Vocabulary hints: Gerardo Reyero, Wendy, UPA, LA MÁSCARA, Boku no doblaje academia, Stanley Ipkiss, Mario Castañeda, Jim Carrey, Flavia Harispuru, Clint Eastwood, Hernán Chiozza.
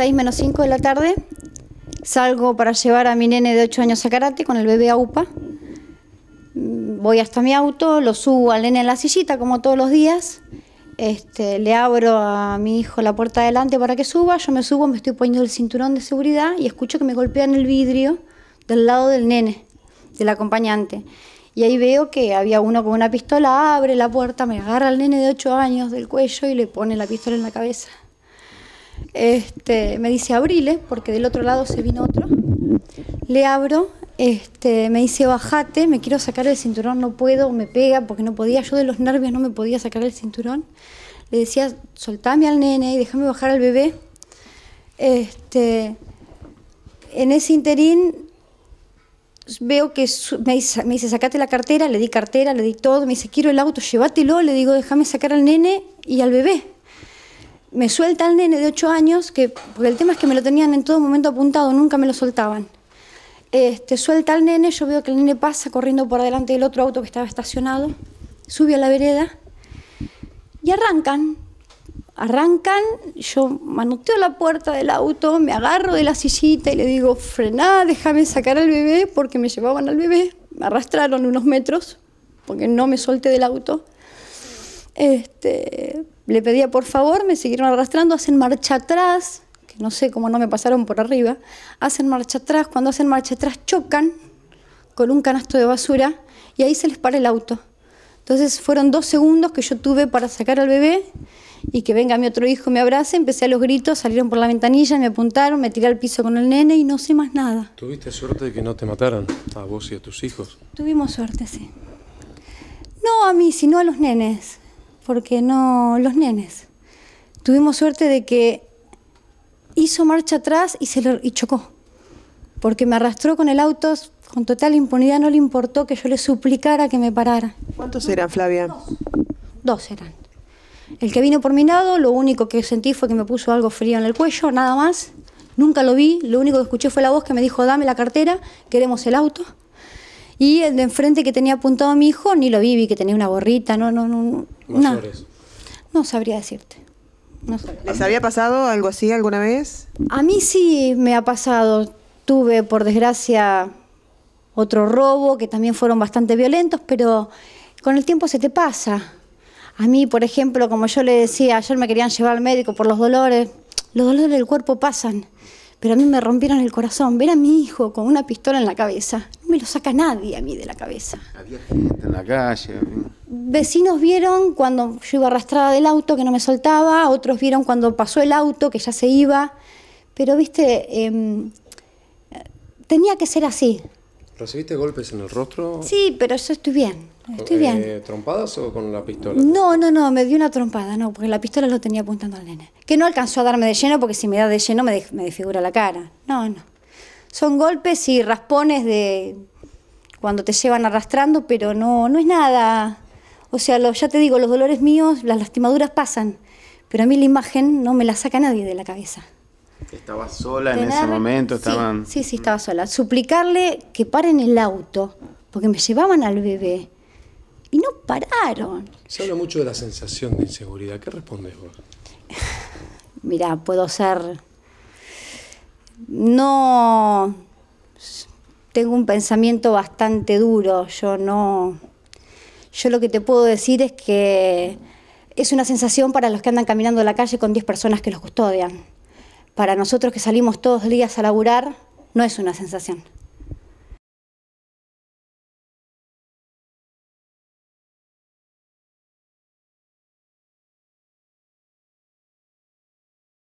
6 menos 5 de la tarde, salgo para llevar a mi nene de 8 años a karate con el bebé a UPA. Voy hasta mi auto, lo subo al nene en la sillita como todos los días, le abro a mi hijo la puerta de adelante para que suba, yo me subo, me estoy poniendo el cinturón de seguridad y escucho que me golpean el vidrio del lado del nene, del acompañante. Y ahí veo que había uno con una pistola, abre la puerta, me agarra al nene de 8 años del cuello y le pone la pistola en la cabeza. Me dice abrile, porque del otro lado se vino otro. Le abro, me dice bajate, me quiero sacar el cinturón, no puedo, me pega porque no podía, yo de los nervios no me podía sacar el cinturón. Le decía soltame al nene y déjame bajar al bebé. En ese interín veo que me dice sacate la cartera, le di todo, me dice quiero el auto, llévatelo, le digo déjame sacar al nene y al bebé. Me suelta al nene de 8 años, porque el tema es que me lo tenían en todo momento apuntado, nunca me lo soltaban. Suelta al nene, yo veo que el nene pasa corriendo por delante del otro auto que estaba estacionado, sube a la vereda y arrancan, yo manoteo la puerta del auto, me agarro de la sillita y le digo, frená, déjame sacar al bebé, porque me llevaban al bebé, me arrastraron unos metros, porque no me solté del auto. Le pedía por favor, me siguieron arrastrando, hacen marcha atrás, que no sé cómo no me pasaron por arriba, hacen marcha atrás, cuando hacen marcha atrás chocan con un canasto de basura y ahí se les para el auto. Entonces fueron 2 segundos que yo tuve para sacar al bebé y que venga mi otro hijo, me abrace, empecé a los gritos, salieron por la ventanilla, me apuntaron, me tiré al piso con el nene y no sé más nada. ¿Tuviste suerte de que no te mataran a vos y a tus hijos? Tuvimos suerte, sí. No a mí, sino a los nenes. Porque no, los nenes. Tuvimos suerte de que hizo marcha atrás y chocó. Porque me arrastró con el auto con total impunidad, no le importó que yo le suplicara que me parara. ¿Cuántos eran, Flavia? 2 eran. El que vino por mi lado, lo único que sentí fue que me puso algo frío en el cuello, nada más. Nunca lo vi, lo único que escuché fue la voz que me dijo, dame la cartera, queremos el auto. Y el de enfrente que tenía apuntado a mi hijo, ni lo vi que tenía una gorrita, no. No sabría decirte. No sabría. ¿Les había pasado algo así alguna vez? A mí sí me ha pasado. Tuve, por desgracia, otro robo que también fueron bastante violentos, pero con el tiempo se te pasa. A mí, por ejemplo, como yo le decía, ayer me querían llevar al médico por los dolores del cuerpo pasan. Pero a mí me rompieron el corazón. Ver a mi hijo con una pistola en la cabeza, no me lo saca nadie a mí de la cabeza. Había gente en la calle. Vecinos vieron cuando yo iba arrastrada del auto que no me soltaba, otros vieron cuando pasó el auto que ya se iba. Pero, viste, tenía que ser así. ¿Recibiste golpes en el rostro? Sí, pero yo estoy bien. Estoy bien. ¿Trompadas o con la pistola? No, me dio una trompada, no, porque la pistola lo tenía apuntando al nene. Que no alcanzó a darme de lleno, porque si me da de lleno me desfigura la cara. No. Son golpes y raspones de cuando te llevan arrastrando, pero no es nada. O sea, ya te digo, los dolores míos, las lastimaduras pasan, pero a mí la imagen no me la saca nadie de la cabeza. ¿Estabas sola en ese momento? Estaban... Sí, estaba sola. Suplicarle que paren el auto, porque me llevaban al bebé y no pararon. Se habla mucho de la sensación de inseguridad. ¿Qué respondes vos? Mirá, puedo ser... No... Tengo un pensamiento bastante duro. Yo lo que te puedo decir es que es una sensación para los que andan caminando en la calle con 10 personas que los custodian. Para nosotros que salimos todos los días a laburar, no es una sensación.